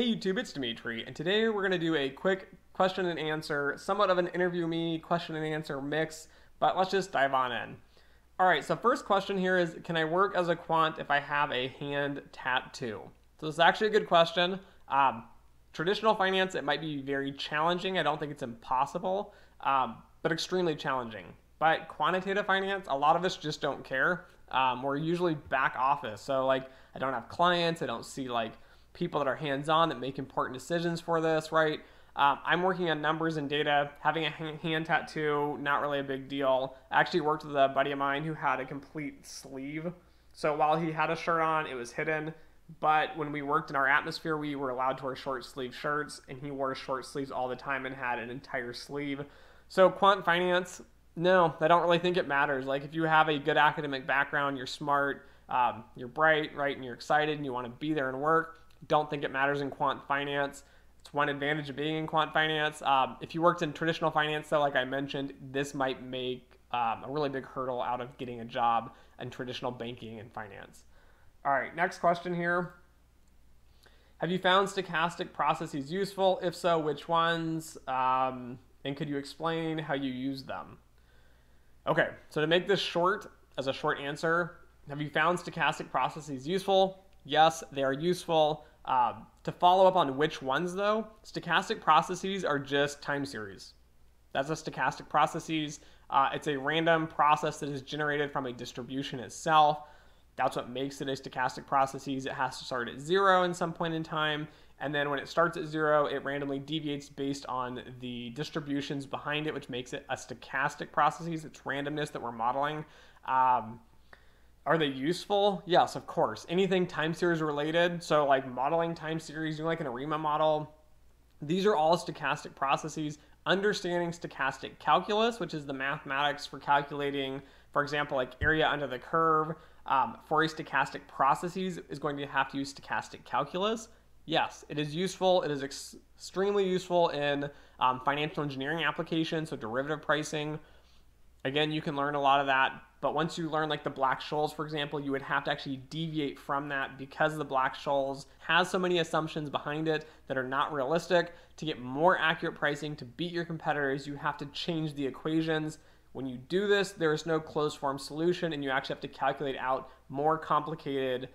Hey YouTube, it's Dimitri, and today we're going to do a quick question and answer, somewhat of an interview me question and answer mix, but let's just dive on in. Alright, so first question here is, can I work as a quant if I have a hand tattoo? So this is actually a good question. Traditional finance, it might be very challenging. I don't think it's impossible, but extremely challenging. But quantitative finance, a lot of us just don't care. We're usually back office, so like I don't have clients, I don't see like people that are hands-on that make important decisions for this, right? I'm working on numbers and data. Having a hand tattoo, not really a big deal. I actually worked with a buddy of mine who had a complete sleeve. So while he had a shirt on, it was hidden. But when we worked in our atmosphere, we were allowed to wear short sleeve shirts, and he wore short sleeves all the time and had an entire sleeve. So quant finance, no, I don't really think it matters. Like if you have a good academic background, you're smart, you're bright, right? And you're excited and you want to be there and work. Don't think it matters in quant finance. It's one advantage of being in quant finance. If you worked in traditional finance, though, like I mentioned, this might make a really big hurdle out of getting a job in traditional banking and finance. All right, next question here. Have you found stochastic processes useful? If so, which ones? And could you explain how you use them? Okay, so to make this short, as a short answer, have you found stochastic processes useful? Yes, they are useful. To follow up on which ones though, stochastic processes are just time series. That's a stochastic processes. It's a random process that is generated from a distribution itself. That's what makes it a stochastic processes. It has to start at zero in some point in time. And then when it starts at zero, it randomly deviates based on the distributions behind it, which makes it a stochastic processes. It's randomness that we're modeling. Are they useful? Yes, of course. Anything time series related, so like modeling time series, doing like an ARIMA model, these are all stochastic processes. Understanding stochastic calculus, which is the mathematics for calculating, for example, like area under the curve, for a stochastic processes is going to have to use stochastic calculus. Yes, it is useful. It is extremely useful in financial engineering applications, so derivative pricing. Again, you can learn a lot of that, but once you learn like the Black-Scholes, for example, you would have to actually deviate from that because the Black-Scholes has so many assumptions behind it that are not realistic. To get more accurate pricing, to beat your competitors, you have to change the equations. When you do this, there is no closed form solution, and you actually have to calculate out more complicated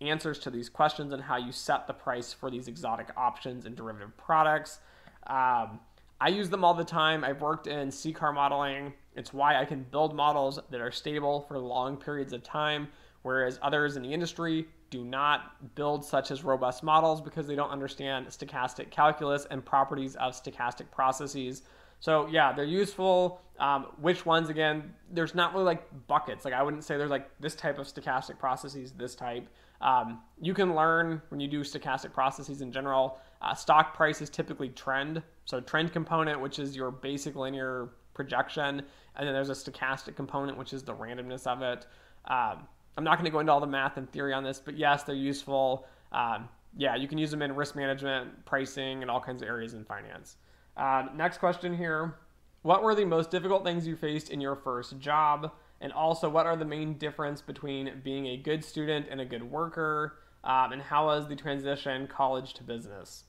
answers to these questions and how you set the price for these exotic options and derivative products. I use them all the time. I've worked in CCAR modeling. It's why I can build models that are stable for long periods of time, whereas others in the industry do not build such as robust models because they don't understand stochastic calculus and properties of stochastic processes. So yeah, they're useful. Which ones, again, there's not really like buckets. Like I wouldn't say there's like this type of stochastic processes, this type. You can learn when you do stochastic processes in general. Stock prices typically trend. So trend component, which is your basic linear projection. And then there's a stochastic component, which is the randomness of it. I'm not going to go into all the math and theory on this, but yes, they're useful. Yeah, you can use them in risk management, pricing, and all kinds of areas in finance. Next question here. What were the most difficult things you faced in your first job? And also, what are the main difference between being a good student and a good worker? And how was the transition college to business?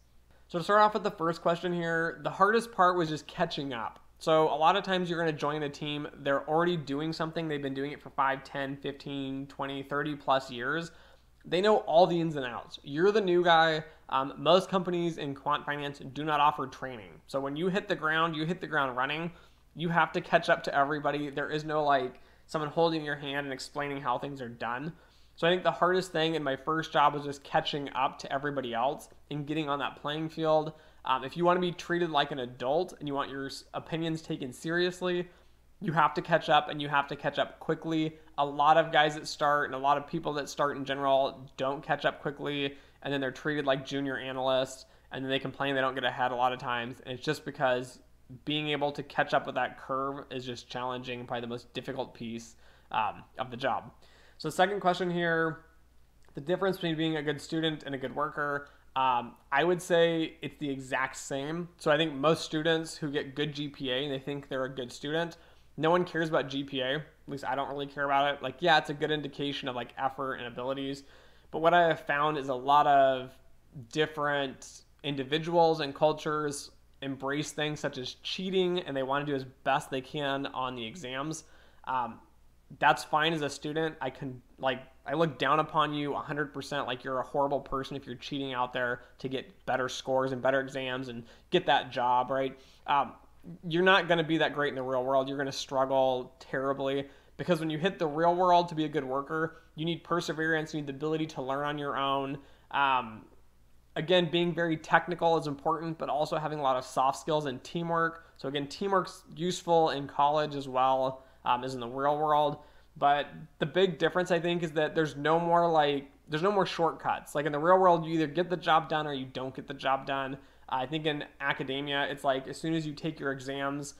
So to start off with the first question here, the hardest part was just catching up. So a lot of times you're going to join a team, they're already doing something, they've been doing it for 5, 10, 15, 20, 30 plus years. They know all the ins and outs. You're the new guy. Most companies in quant finance do not offer training. So when you hit the ground running. You have to catch up to everybody. There is no like someone holding your hand and explaining how things are done. So I think the hardest thing in my first job was just catching up to everybody else and getting on that playing field. If you want to be treated like an adult and you want your opinions taken seriously, you have to catch up, and you have to catch up quickly. A lot of guys that start and a lot of people that start in general don't catch up quickly, and then they're treated like junior analysts, and then they complain they don't get ahead a lot of times. And it's just because being able to catch up with that curve is just challenging, probably the most difficult piece of the job. So second question here, the difference between being a good student and a good worker, I would say it's the exact same. So I think most students who get good GPA and they think they're a good student, no one cares about GPA. At least I don't really care about it. Like, yeah, it's a good indication of like effort and abilities. But what I have found is a lot of different individuals and cultures embrace things such as cheating, and they want to do as best they can on the exams. That's fine as a student. I look down upon you 100%. Like, you're a horrible person if you're cheating out there to get better scores and better exams and get that job, right? You're not going to be that great in the real world. You're going to struggle terribly, because when you hit the real world, to be a good worker, you need perseverance. You need the ability to learn on your own. Again, being very technical is important, but also having a lot of soft skills and teamwork. So again, teamwork's useful in college as well as in the real world. But the big difference, I think, is that there's no more shortcuts. Like, in the real world, you either get the job done or you don't get the job done. I think in academia, it's like, as soon as you take your exams,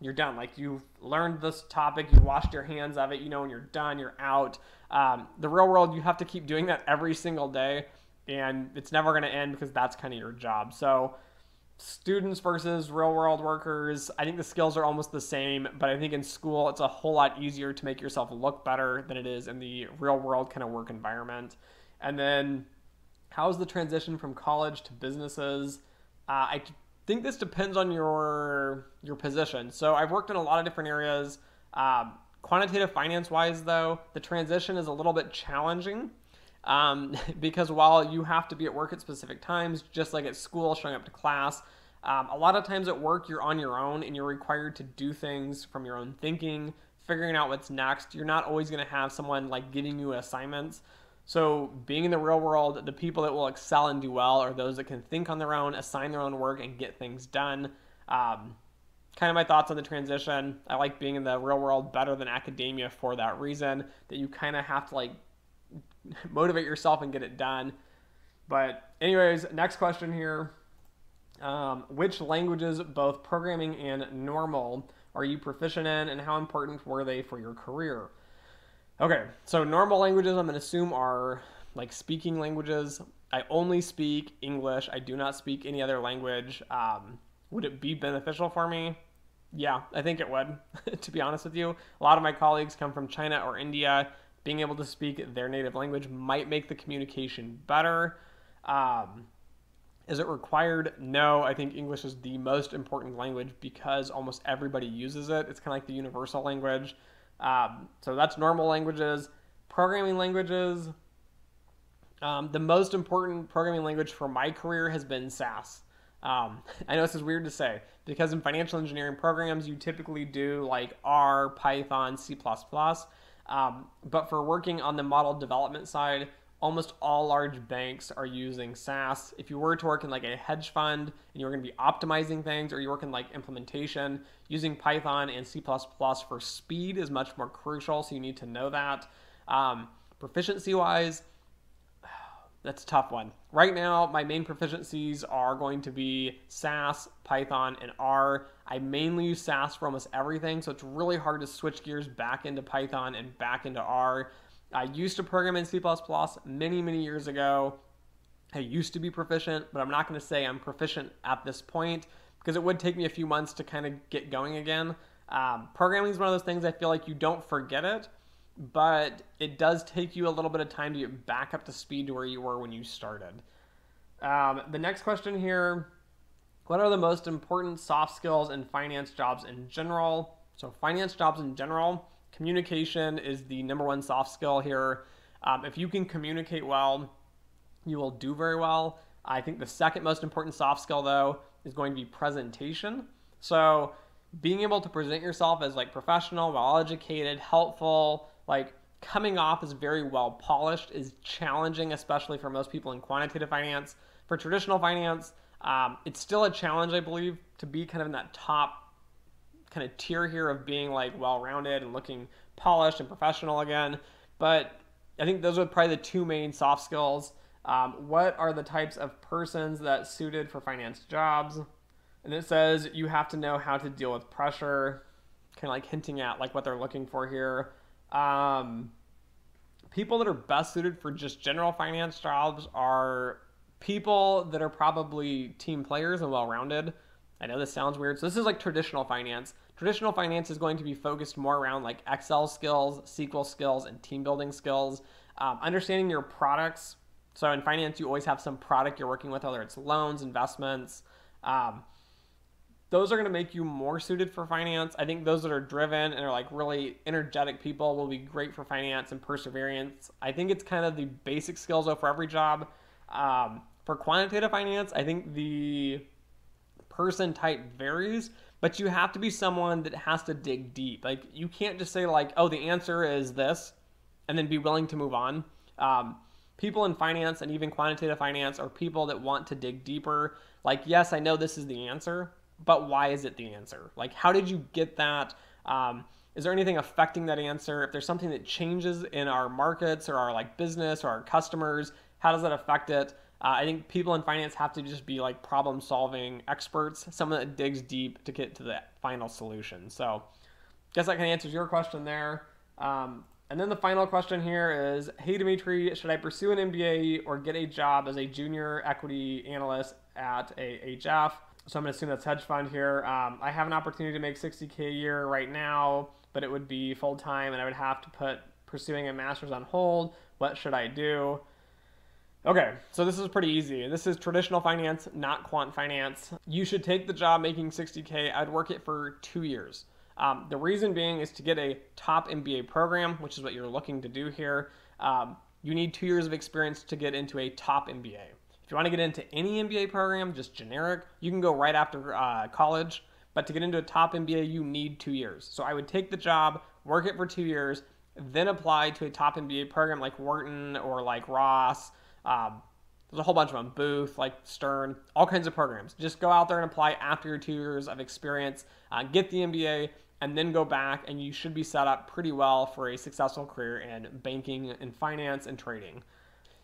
you're done. Like, you've learned this topic, you washed your hands of it, you know, when you're done, you're out. The real world, you have to keep doing that every single day, and it's never going to end, because that's kind of your job. So students versus real world workers, I think the skills are almost the same, but I think in school it's a whole lot easier to make yourself look better than it is in the real world kind of work environment. And then, how's the transition from college to businesses? I think this depends on your position. So I've worked in a lot of different areas. Quantitative finance wise, though, the transition is a little bit challenging, because while you have to be at work at specific times, just like at school, showing up to class, a lot of times at work, you're on your own and you're required to do things from your own thinking, figuring out what's next. You're not always going to have someone like giving you assignments. So being in the real world, the people that will excel and do well are those that can think on their own, assign their own work, and get things done. Kind of my thoughts on the transition. I like being in the real world better than academia for that reason, that you kind of have to like motivate yourself and get it done. But anyways, next question here. Which languages, both programming and normal, are you proficient in, and how important were they for your career? Okay, so normal languages, I'm going to assume, are like speaking languages. I only speak English. I do not speak any other language. Would it be beneficial for me? Yeah, I think it would, to be honest with you. A lot of my colleagues come from China or India. Being able to speak their native language might make the communication better. Is it required? No, I think English is the most important language because almost everybody uses it. It's kind of like the universal language. So that's normal languages. Programming languages. The most important programming language for my career has been SAS. I know this is weird to say, because in financial engineering programs, you typically do like R, Python, C++. But for working on the model development side, almost all large banks are using SAS. If you were to work in like a hedge fund and you were going to be optimizing things, or you work in like implementation, using Python and C++ for speed is much more crucial. So you need to know that. Proficiency wise, that's a tough one. Right now, my main proficiencies are going to be SAS, Python, and R. I mainly use SAS for almost everything, so it's really hard to switch gears back into Python and back into R. I used to program in C++ many, many years ago. I used to be proficient, but I'm not going to say I'm proficient at this point, because it would take me a few months to kind of get going again. Programming is one of those things I feel like you don't forget it, but it does take you a little bit of time to get back up to speed to where you were when you started. The next question here, what are the most important soft skills in finance jobs in general? So finance jobs in general, communication is the #1 soft skill here. If you can communicate well, you will do very well. I think the second most important soft skill, though, is going to be presentation. So being able to present yourself as like professional, well-educated, helpful, like coming off as very well polished is challenging, especially for most people in quantitative finance. For traditional finance, it's still a challenge, I believe, to be kind of in that top kind of tier here of being like well-rounded and looking polished and professional again. But I think those are probably the two main soft skills. What are the types of persons that suited for finance jobs? And it says you have to know how to deal with pressure, kind of like hinting at like what they're looking for here. People that are best suited for just general finance jobs are people that are probably team players and well-rounded. I know this sounds weird. So this is like traditional finance. Traditional finance is going to be focused more around like Excel skills, SQL skills, and team building skills. Understanding your products So in finance, you always have some product you're working with, whether it's loans, investments. Those are going to make you more suited for finance. I think those that are driven and are like really energetic people will be great for finance and perseverance. I think it's kind of the basic skills though for every job. For quantitative finance, I think the person type varies, but you have to be someone that has to dig deep. Like you can't just say like, oh, the answer is this, and then be willing to move on. People in finance and even quantitative finance are people that want to dig deeper. Like, yes, I know this is the answer, but why is it the answer? Like, how did you get that? Is there anything affecting that answer? If there's something that changes in our markets or our like business or our customers, how does that affect it? I think people in finance have to just be like problem solving experts, someone that digs deep to get to the final solution. So I guess that kind of answers your question there. And then the final question here is, hey, Dimitri, should I pursue an MBA or get a job as a junior equity analyst at a HF? So I'm going to assume that's hedge fund here. I have an opportunity to make $60K a year right now, but it would be full time and I would have to put pursuing a master's on hold. What should I do? Okay, so this is pretty easy. This is traditional finance, not quant finance. You should take the job making $60K. I'd work it for 2 years. The reason being is to get a top MBA program, which is what you're looking to do here. You need 2 years of experience to get into a top MBA. If you want to get into any MBA program, just generic, you can go right after college. But to get into a top MBA, you need 2 years. So I would take the job, work it for 2 years, then apply to a top MBA program like Wharton or like Ross. There's a whole bunch of them, Booth, like Stern, all kinds of programs. Just go out there and apply after your 2 years of experience, get the MBA, and then go back, and you should be set up pretty well for a successful career in banking and finance and trading.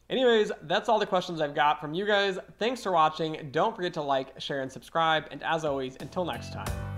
Anyways, that's all the questions I've got from you guys. Thanks for watching. Don't forget to like, share, and subscribe. And as always, until next time.